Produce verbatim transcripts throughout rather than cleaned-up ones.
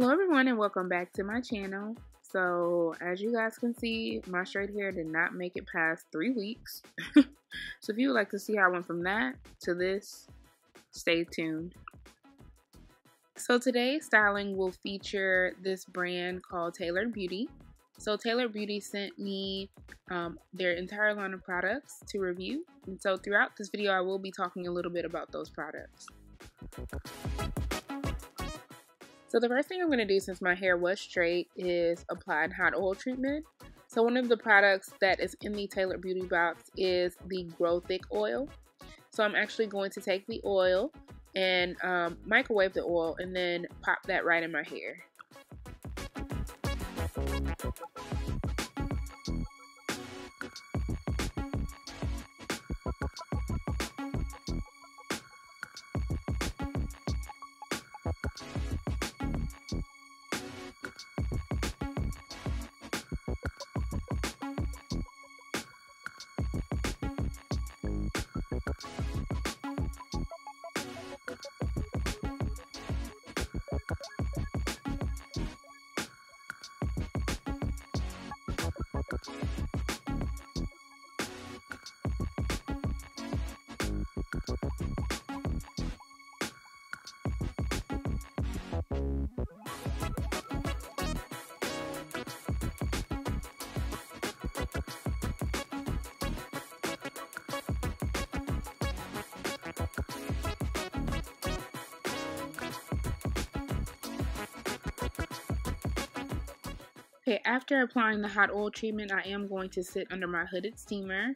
Hello everyone and welcome back to my channel. So as you guys can see, my straight hair did not make it past three weeks. So if you would like to see how I went from that to this, stay tuned. So today's styling will feature this brand called Tailored Beauty. So Tailored Beauty sent me um, their entire line of products to review. And so throughout this video, I will be talking a little bit about those products. So the first thing I'm going to do, since my hair was straight, is apply a hot oil treatment. So one of the products that is in the Tailored Beauty box is the Grow Thick Oil. So I'm actually going to take the oil and um, microwave the oil and then pop that right in my hair. Okay, after applying the hot oil treatment, I am going to sit under my hooded steamer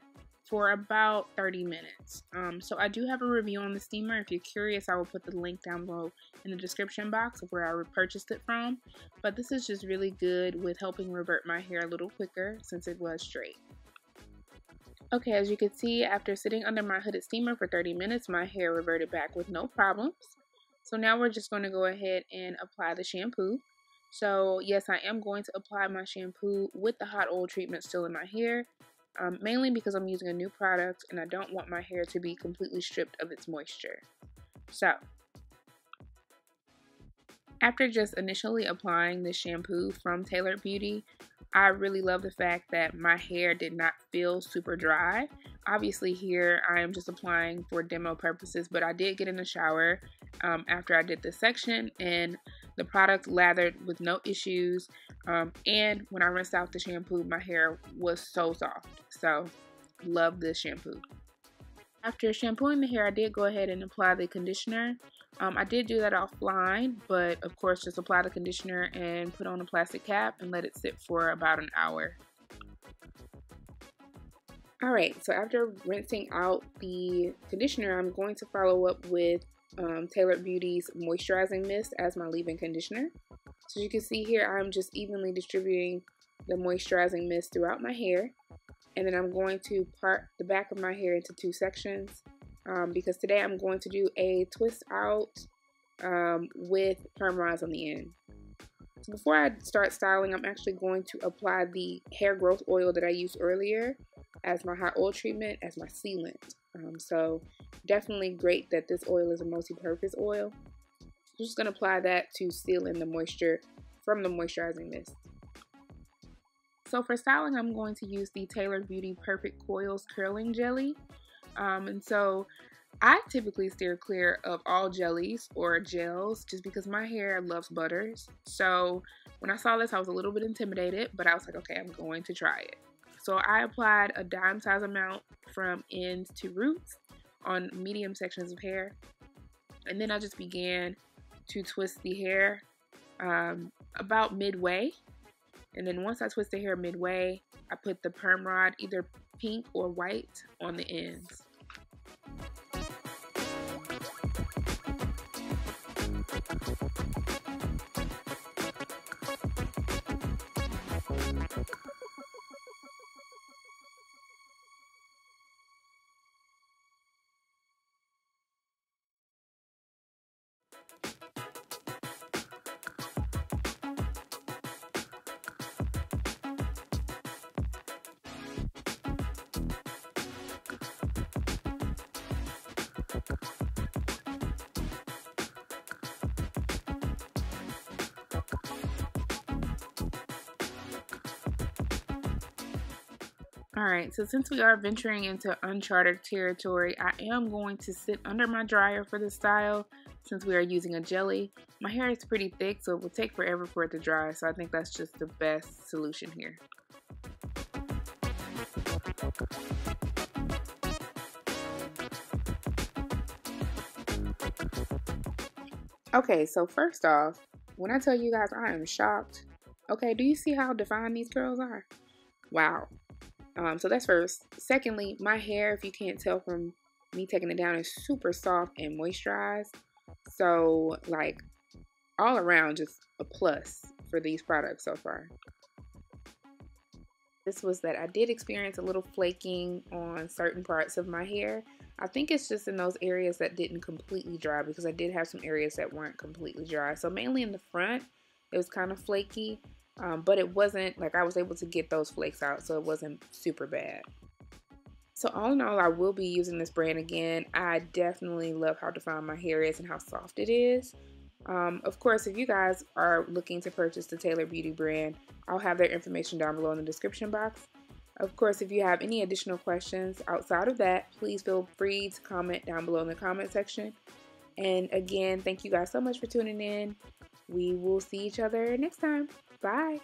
for about thirty minutes. Um, so I do have a review on the steamer. If you're curious, I will put the link down below in the description box of where I purchased it from. But this is just really good with helping revert my hair a little quicker since it was straight. Okay, as you can see, after sitting under my hooded steamer for thirty minutes, my hair reverted back with no problems. So now we're just going to go ahead and apply the shampoo. So yes, I am going to apply my shampoo with the hot oil treatment still in my hair, um, mainly because I'm using a new product and I don't want my hair to be completely stripped of its moisture. So after just initially applying the shampoo from Tailored Beauty, I really love the fact that my hair did not feel super dry. Obviously here I am just applying for demo purposes, but I did get in the shower um, after I did this section and the product lathered with no issues, um, and when I rinsed out the shampoo, my hair was so soft. So, love this shampoo. After shampooing the hair, I did go ahead and apply the conditioner. Um, I did do that offline, but of course, just apply the conditioner and put on a plastic cap and let it sit for about an hour. Alright, so after rinsing out the conditioner, I'm going to follow up with Um, Tailored Beauty's Moisturizing Mist as my leave-in conditioner. So you can see here I'm just evenly distributing the moisturizing mist throughout my hair, and then I'm going to part the back of my hair into two sections um, because today I'm going to do a twist out um, with perm rise on the end. So before I start styling, I'm actually going to apply the hair growth oil that I used earlier as my hot oil treatment as my sealant. Um, so definitely great that this oil is a multi-purpose oil. I'm just going to apply that to seal in the moisture from the moisturizing mist. So for styling, I'm going to use the Tailored Beauty Perfect Coils Curling Jelly. Um, and so I typically steer clear of all jellies or gels just because my hair loves butters. So when I saw this, I was a little bit intimidated, but I was like, okay, I'm going to try it. So I applied a dime size amount from ends to roots on medium sections of hair, and then I just began to twist the hair um, about midway, and then once I twist the hair midway, I put the perm rod, either pink or white, on the ends. Alright, so since we are venturing into uncharted territory, I am going to sit under my dryer for this style since we are using a jelly. My hair is pretty thick, so it will take forever for it to dry, so I think that's just the best solution here. Okay, so first off, when I tell you guys I am shocked, okay, do you see how defined these curls are? Wow. Um, so that's first. Secondly, my hair, if you can't tell from me taking it down, is super soft and moisturized. So, like, all around, just a plus for these products so far. This was that I did experience a little flaking on certain parts of my hair. I think it's just in those areas that didn't completely dry, because I did have some areas that weren't completely dry. So mainly in the front, it was kind of flaky. Um, but it wasn't, like, I was able to get those flakes out, so it wasn't super bad. So all in all, I will be using this brand again. I definitely love how defined my hair is and how soft it is. Um, of course, if you guys are looking to purchase the Tailored Beauty brand, I'll have their information down below in the description box. Of course, if you have any additional questions outside of that, please feel free to comment down below in the comment section. And again, thank you guys so much for tuning in. We will see each other next time. Bye.